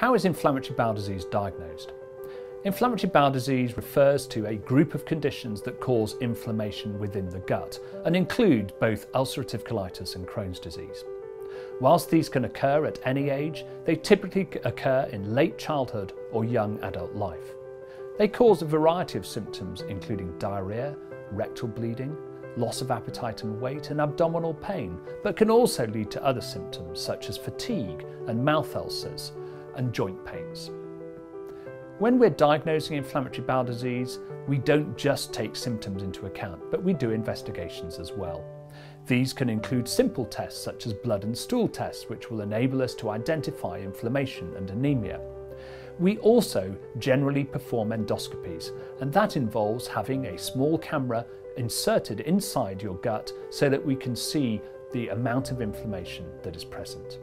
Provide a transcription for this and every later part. How is inflammatory bowel disease diagnosed? Inflammatory bowel disease refers to a group of conditions that cause inflammation within the gut and include both ulcerative colitis and Crohn's disease. Whilst these can occur at any age, they typically occur in late childhood or young adult life. They cause a variety of symptoms including diarrhea, rectal bleeding, loss of appetite and weight, and abdominal pain, but can also lead to other symptoms such as fatigue and mouth ulcers and joint pains. When we're diagnosing inflammatory bowel disease, we don't just take symptoms into account, but we do investigations as well. These can include simple tests such as blood and stool tests, which will enable us to identify inflammation and anemia. We also generally perform endoscopies, and that involves having a small camera inserted inside your gut so that we can see the amount of inflammation that is present.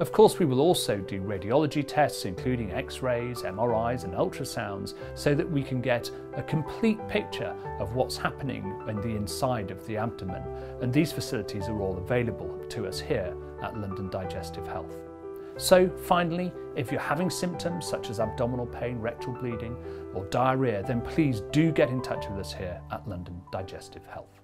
Of course, we will also do radiology tests, including X-rays, MRIs and ultrasounds, so that we can get a complete picture of what's happening in the inside of the abdomen. And these facilities are all available to us here at London Digestive Health. So finally, if you're having symptoms such as abdominal pain, rectal bleeding or diarrhea, then please do get in touch with us here at London Digestive Health.